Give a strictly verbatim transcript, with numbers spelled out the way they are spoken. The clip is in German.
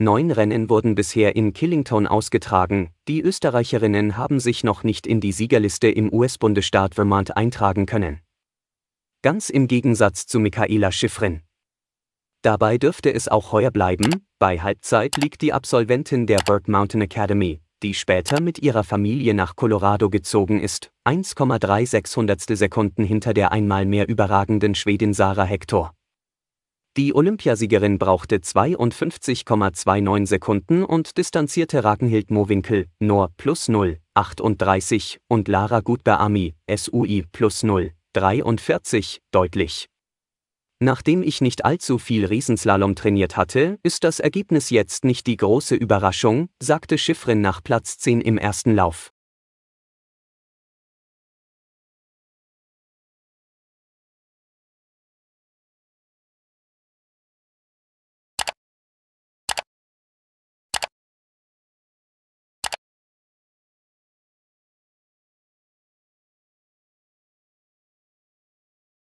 Neun Rennen wurden bisher in Killington ausgetragen, die Österreicherinnen haben sich noch nicht in die Siegerliste im U S-Bundesstaat Vermont eintragen können. Ganz im Gegensatz zu Mikaela Shiffrin. Dabei dürfte es auch heuer bleiben, bei Halbzeit liegt die Absolventin der Burke Mountain Academy, die später mit ihrer Familie nach Colorado gezogen ist, eins Komma sechsunddreißig Sekunden hinter der einmal mehr überragenden Schwedin Sara Hector. Die Olympiasiegerin brauchte zweiundfünfzig Komma neunundzwanzig Sekunden und distanzierte Ragnhild Mowinckel, nur plus null Komma achtunddreißig und Lara Gut-Behrami, S U I plus null Komma dreiundvierzig, deutlich. Nachdem ich nicht allzu viel Riesenslalom trainiert hatte, ist das Ergebnis jetzt nicht die große Überraschung, sagte Shiffrin nach Platz zehn im ersten Lauf.